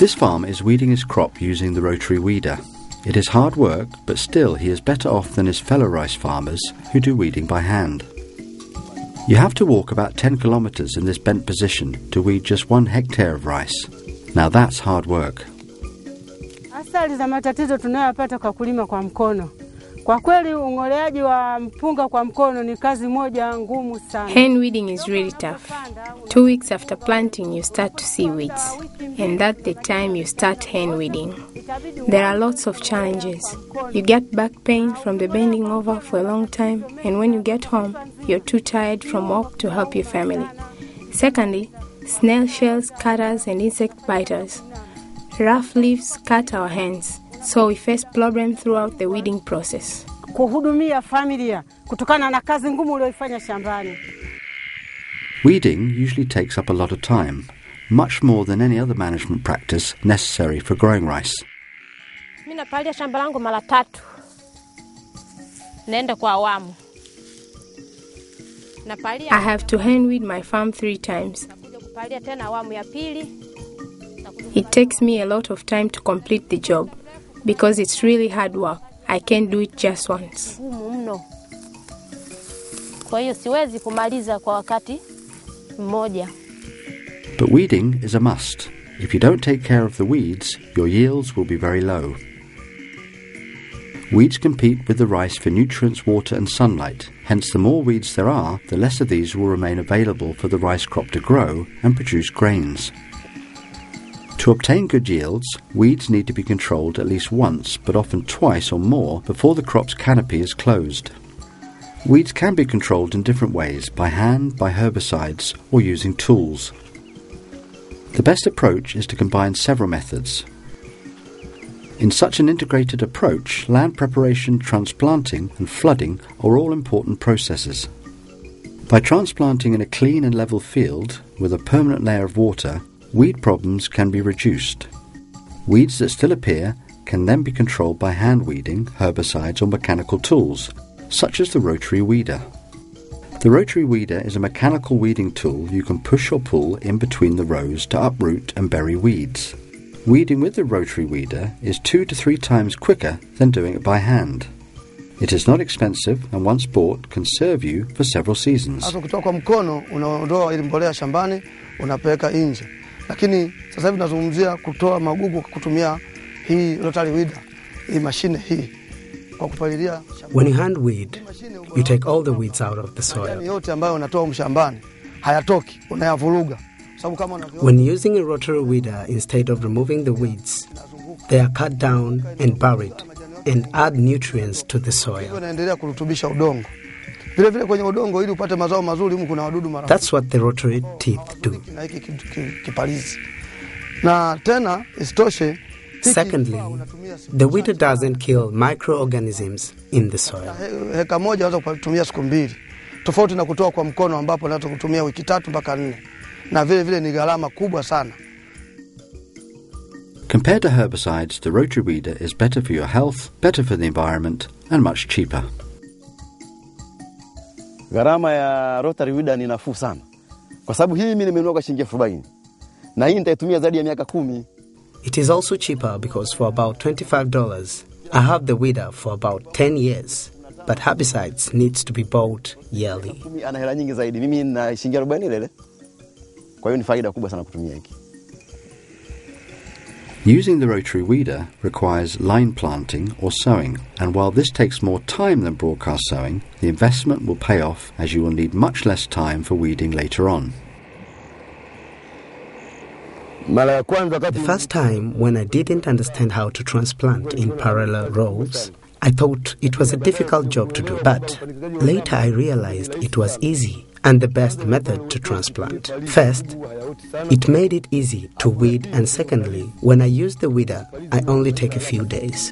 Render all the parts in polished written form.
This farmer is weeding his crop using the rotary weeder. It is hard work, but still he is better off than his fellow rice farmers who do weeding by hand. You have to walk about 10 kilometers in this bent position to weed just 1 hectare of rice. Now that's hard work. Athari za matatizo tunayopata kwa kulima kwa mkono. Kwa kweli ungoleaji wa mpunga kwa mkono ni kazi moja ngumu sana. Hand weeding is really tough. 2 weeks after planting you start to see weeds. And that's the time you start hand weeding. There are lots of challenges. You get back pain from the bending over for a long time, and when you get home, you're too tired from work to help your family. Secondly, snail shells, cutters and insect biters. Rough leaves cut our hands, so we face problems throughout the weeding process. Weeding usually takes up a lot of time, much more than any other management practice necessary for growing rice. I have to hand weed my farm 3 times. It takes me a lot of time to complete the job because it's really hard work. I can't do it just once. But weeding is a must. If you don't take care of the weeds, your yields will be very low. Weeds compete with the rice for nutrients, water and sunlight. Hence, the more weeds there are, the less of these will remain available for the rice crop to grow and produce grains. To obtain good yields, weeds need to be controlled at least once, but often twice or more, before the crop's canopy is closed. Weeds can be controlled in different ways, by hand, by herbicides, or using tools. The best approach is to combine several methods. In such an integrated approach, land preparation, transplanting, and flooding are all important processes. By transplanting in a clean and level field with a permanent layer of water, weed problems can be reduced. Weeds that still appear can then be controlled by hand weeding, herbicides or mechanical tools, such as the rotary weeder. The rotary weeder is a mechanical weeding tool you can push or pull in between the rows to uproot and bury weeds. Weeding with the rotary weeder is 2 to 3 times quicker than doing it by hand. It is not expensive and once bought can serve you for several seasons. When you hand weed, you take all the weeds out of the soil. When using a rotary weeder, instead of removing the weeds, they are cut down and buried and add nutrients to the soil. That's what the rotary teeth do. Secondly, the weeder doesn't kill microorganisms in the soil. Compared to herbicides, the rotary weeder is better for your health, better for the environment, and much cheaper. Gharama ya rotary weeder ni nafuu sana. Kwa sababu hii mimi nimenunua shilingi 40,000. Na hii nitaitumia zaidi ya miaka 10. It is also cheaper because for about $25, I have the weeder for about 10 years. But herbicides needs to be bought yearly. Mimi ana hela nyingi zaidi. Mimi na shilingi 40 lele. Kwa hiyo ni faida kubwa sana kutumia hiki. Using the rotary weeder requires line planting or sowing, and while this takes more time than broadcast sowing, the investment will pay off as you will need much less time for weeding later on. The first time when I didn't understand how to transplant in parallel rows, I thought it was a difficult job to do, but later I realized it was easy and the best method to transplant. First, it made it easy to weed, and secondly, when I use the weeder, I only take a few days.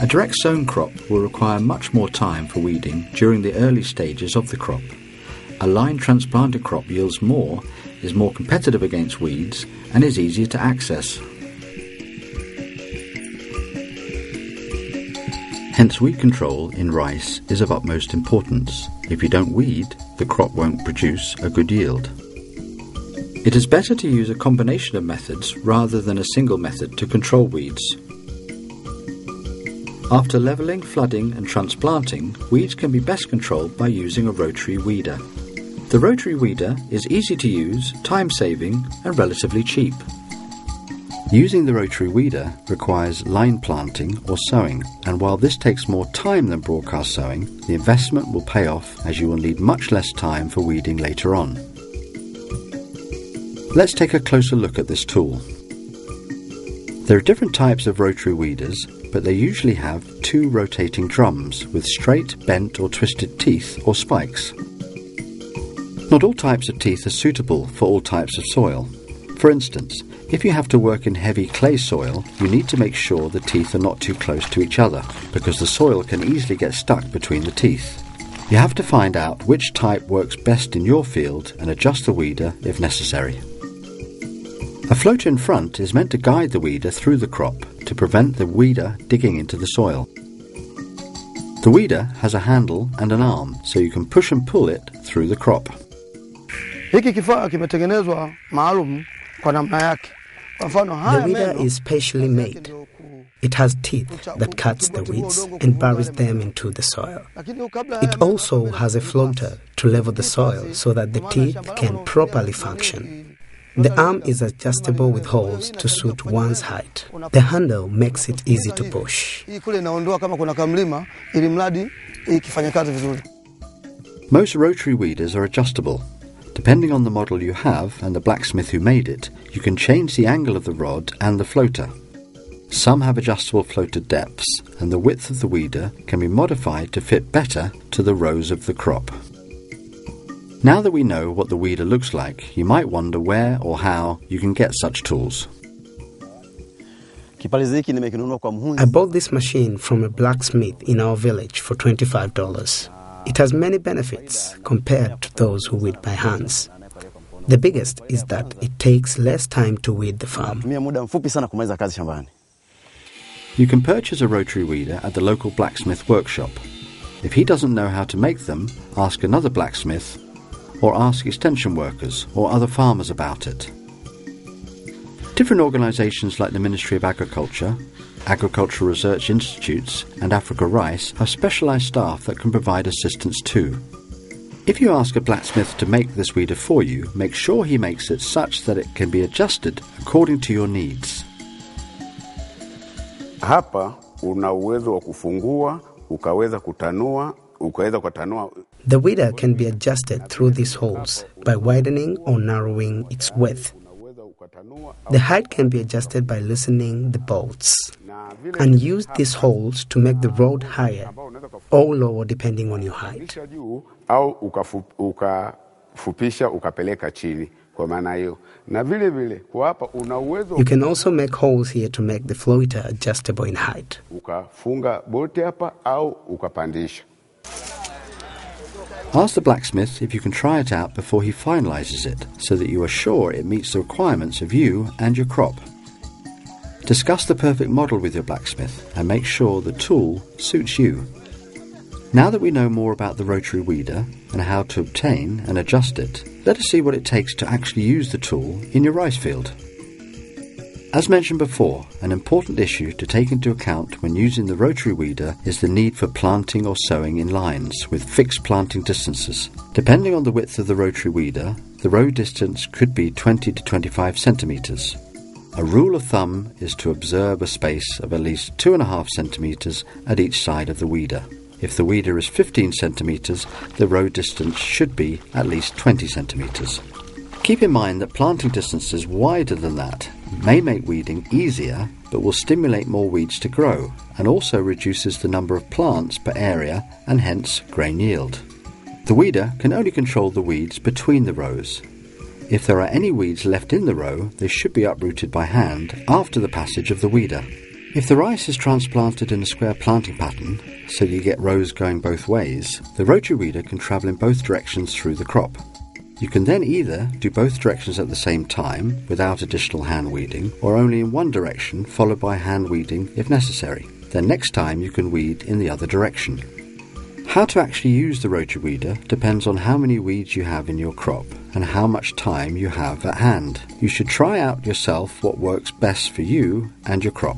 A direct sown crop will require much more time for weeding during the early stages of the crop. A line transplanted crop yields more, is more competitive against weeds, and is easier to access. Hence, weed control in rice is of utmost importance. If you don't weed, the crop won't produce a good yield. It is better to use a combination of methods rather than a single method to control weeds. After levelling, flooding and transplanting, weeds can be best controlled by using a rotary weeder. The rotary weeder is easy to use, time-saving and relatively cheap. Using the rotary weeder requires line planting or sowing, and while this takes more time than broadcast sowing, the investment will pay off as you will need much less time for weeding later on. Let's take a closer look at this tool. There are different types of rotary weeders, but they usually have two rotating drums with straight, bent or twisted teeth or spikes. Not all types of teeth are suitable for all types of soil. For instance, if you have to work in heavy clay soil, you need to make sure the teeth are not too close to each other, because the soil can easily get stuck between the teeth. You have to find out which type works best in your field and adjust the weeder if necessary. A float in front is meant to guide the weeder through the crop to prevent the weeder digging into the soil. The weeder has a handle and an arm, so you can push and pull it through the crop. The weeder is specially made. It has teeth that cuts the weeds and buries them into the soil. It also has a floater to level the soil so that the teeth can properly function. The arm is adjustable with holes to suit one's height. The handle makes it easy to push. Most rotary weeders are adjustable. Depending on the model you have and the blacksmith who made it, you can change the angle of the rod and the floater. Some have adjustable floater depths, and the width of the weeder can be modified to fit better to the rows of the crop. Now that we know what the weeder looks like, you might wonder where or how you can get such tools. I bought this machine from a blacksmith in our village for $25. It has many benefits compared to those who weed by hands. The biggest is that it takes less time to weed the farm. You can purchase a rotary weeder at the local blacksmith workshop. If he doesn't know how to make them, ask another blacksmith, or ask extension workers or other farmers about it. Different organisations like the Ministry of Agriculture, Agricultural Research Institutes and Africa Rice have specialised staff that can provide assistance too. If you ask a blacksmith to make this weeder for you, make sure he makes it such that it can be adjusted according to your needs. The weeder can be adjusted through these holes by widening or narrowing its width. The height can be adjusted by loosening the bolts, and use these holes to make the rod higher or lower depending on your height. You can also make holes here to make the floater adjustable in height. Ask the blacksmith if you can try it out before he finalises it, so that you are sure it meets the requirements of you and your crop. Discuss the perfect model with your blacksmith and make sure the tool suits you. Now that we know more about the rotary weeder and how to obtain and adjust it, let us see what it takes to actually use the tool in your rice field. As mentioned before, an important issue to take into account when using the rotary weeder is the need for planting or sowing in lines with fixed planting distances. Depending on the width of the rotary weeder, the row distance could be 20 to 25 centimetres. A rule of thumb is to observe a space of at least 2.5 centimetres at each side of the weeder. If the weeder is 15 centimetres, the row distance should be at least 20 centimetres. Keep in mind that planting distances wider than that may make weeding easier, but will stimulate more weeds to grow, and also reduces the number of plants per area and hence grain yield. The weeder can only control the weeds between the rows. If there are any weeds left in the row, they should be uprooted by hand after the passage of the weeder. If the rice is transplanted in a square planting pattern, so you get rows going both ways, the rotary weeder can travel in both directions through the crop. You can then either do both directions at the same time without additional hand weeding, or only in one direction followed by hand weeding if necessary. Then next time you can weed in the other direction. How to actually use the rotary weeder depends on how many weeds you have in your crop and how much time you have at hand. You should try out yourself what works best for you and your crop.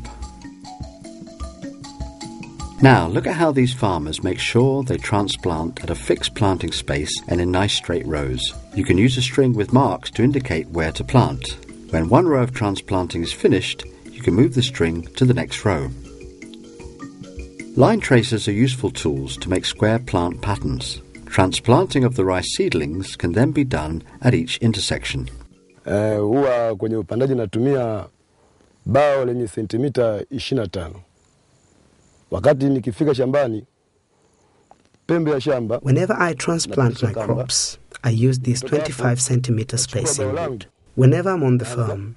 Now look at how these farmers make sure they transplant at a fixed planting space and in nice straight rows. You can use a string with marks to indicate where to plant. When one row of transplanting is finished, you can move the string to the next row. Line tracers are useful tools to make square plant patterns. Transplanting of the rice seedlings can then be done at each intersection. Huwa kwenye upandaji natumia bao lenye sentimita 25. Wakati nikifika shambani, pembe ya shamba. Whenever I transplant my crops, I use this 25 centimeter spacing wood. Whenever I'm on the farm,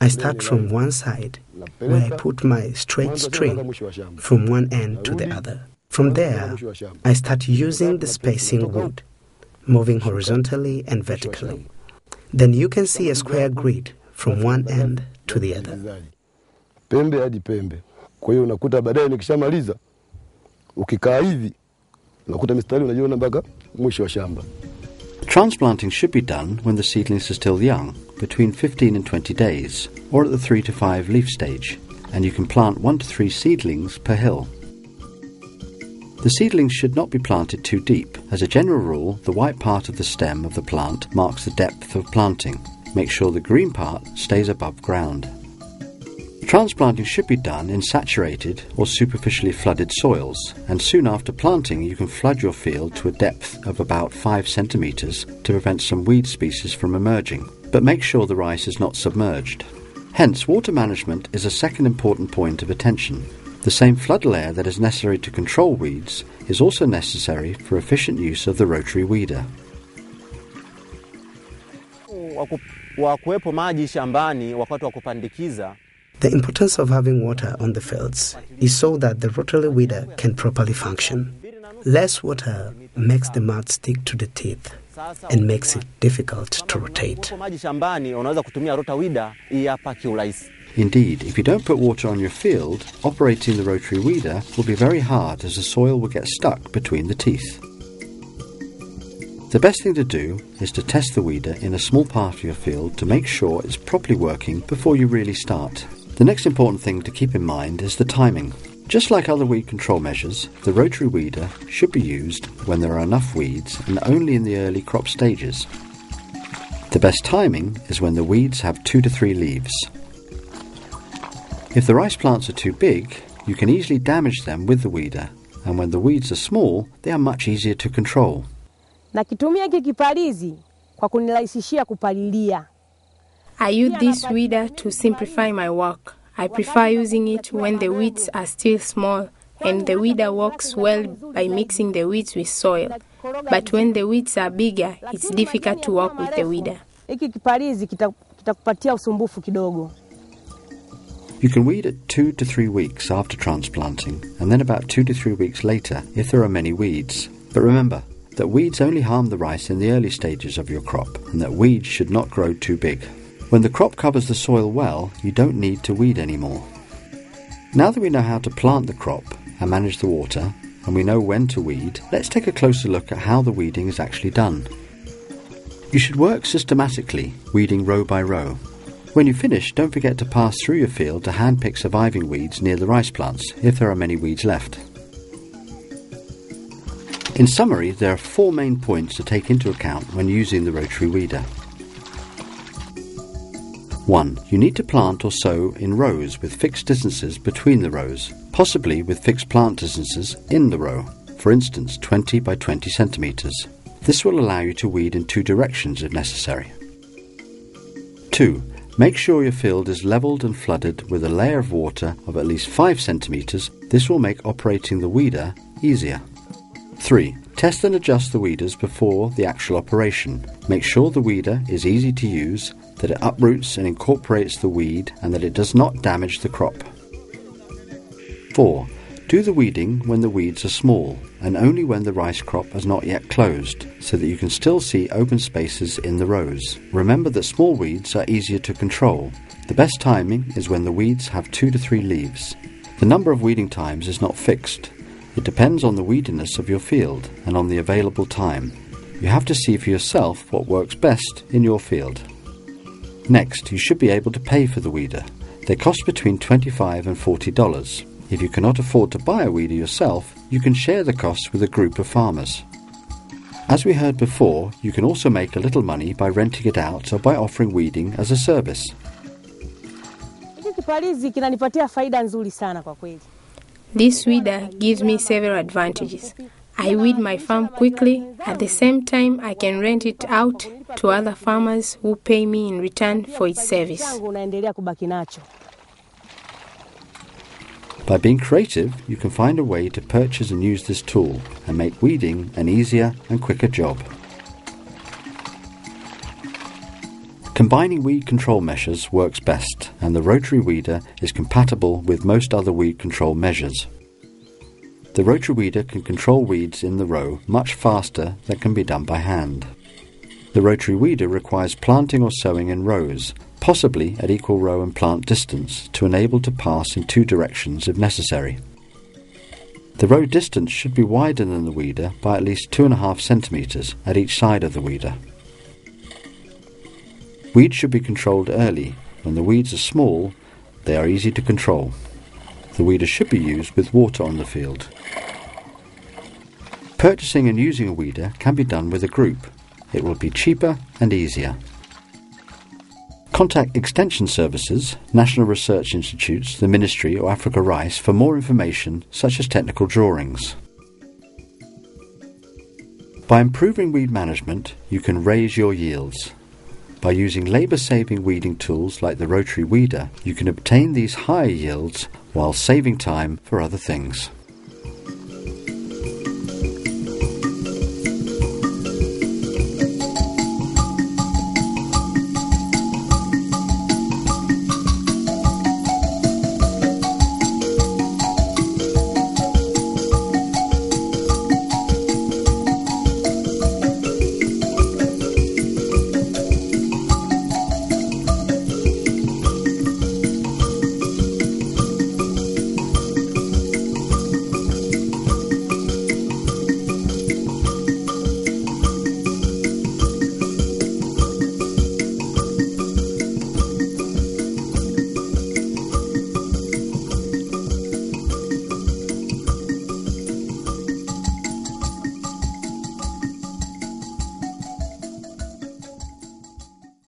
I start from one side, where I put my straight string from one end to the other. From there, I start using the spacing wood, moving horizontally and vertically. Then you can see a square grid from one end to the other. Pembe hadi pembe. Kwa hiyo unakuta baadaye nikishamaliza ukikaa hivi unakuta mistari unajiona mpaka mwisho wa shamba. Transplanting should be done when the seedlings are still young, between 15 and 20 days, or at the 3 to 5 leaf stage, and you can plant 1 to 3 seedlings per hill. The seedlings should not be planted too deep. As a general rule, the white part of the stem of the plant marks the depth of planting. Make sure the green part stays above ground. Transplanting should be done in saturated or superficially flooded soils, and soon after planting you can flood your field to a depth of about 5 centimetres to prevent some weed species from emerging, but make sure the rice is not submerged. Hence, water management is a second important point of attention. The same flood layer that is necessary to control weeds is also necessary for efficient use of the rotary weeder. The importance of having water on the fields is so that the rotary weeder can properly function. Less water makes the mud stick to the teeth and makes it difficult to rotate. Indeed, if you don't put water on your field, operating the rotary weeder will be very hard as the soil will get stuck between the teeth. The best thing to do is to test the weeder in a small part of your field to make sure it's properly working before you really start. The next important thing to keep in mind is the timing. Just like other weed control measures, the rotary weeder should be used when there are enough weeds and only in the early crop stages. The best timing is when the weeds have 2 to 3 leaves. If the rice plants are too big, you can easily damage them with the weeder, and when the weeds are small, they are much easier to control. I use this weeder to simplify my work. I prefer using it when the weeds are still small, and the weeder works well by mixing the weeds with soil. But when the weeds are bigger, it's difficult to work with the weeder. You can weed at 2 to 3 weeks after transplanting, and then about 2 to 3 weeks later if there are many weeds. But remember that weeds only harm the rice in the early stages of your crop, and that weeds should not grow too big. When the crop covers the soil well, you don't need to weed anymore. Now that we know how to plant the crop and manage the water, and we know when to weed, let's take a closer look at how the weeding is actually done. You should work systematically, weeding row by row. When you finish, don't forget to pass through your field to handpick surviving weeds near the rice plants, if there are many weeds left. In summary, there are 4 main points to take into account when using the rotary weeder. 1. You need to plant or sow in rows with fixed distances between the rows, possibly with fixed plant distances in the row, for instance 20 by 20 centimetres. This will allow you to weed in 2 directions if necessary. 2. Make sure your field is levelled and flooded with a layer of water of at least 5 centimetres. This will make operating the weeder easier. 3. Test and adjust the weeders before the actual operation. Make sure the weeder is easy to use, that it uproots and incorporates the weed, and that it does not damage the crop. 4. Do the weeding when the weeds are small, and only when the rice crop has not yet closed, so that you can still see open spaces in the rows. Remember that small weeds are easier to control. The best timing is when the weeds have 2 to 3 leaves. The number of weeding times is not fixed. It depends on the weediness of your field and on the available time. You have to see for yourself what works best in your field. Next, you should be able to pay for the weeder. They cost between $25 and $40. If you cannot afford to buy a weeder yourself, you can share the costs with a group of farmers. As we heard before, you can also make a little money by renting it out or by offering weeding as a service. This weeder gives me several advantages. I weed my farm quickly. At the same time, I can rent it out to other farmers who pay me in return for its service. By being creative, you can find a way to purchase and use this tool and make weeding an easier and quicker job. Combining weed control measures works best, and the rotary weeder is compatible with most other weed control measures. The rotary weeder can control weeds in the row much faster than can be done by hand. The rotary weeder requires planting or sowing in rows, possibly at equal row and plant distance, to enable to pass in two directions if necessary. The row distance should be wider than the weeder by at least 2.5 centimeters at each side of the weeder. Weeds should be controlled early. When the weeds are small, they are easy to control. The weeder should be used with water on the field. Purchasing and using a weeder can be done with a group. It will be cheaper and easier. Contact Extension Services, National Research Institutes, the Ministry or Africa Rice for more information such as technical drawings. By improving weed management, you can raise your yields. By using labour-saving weeding tools like the rotary weeder, you can obtain these higher yields while saving time for other things.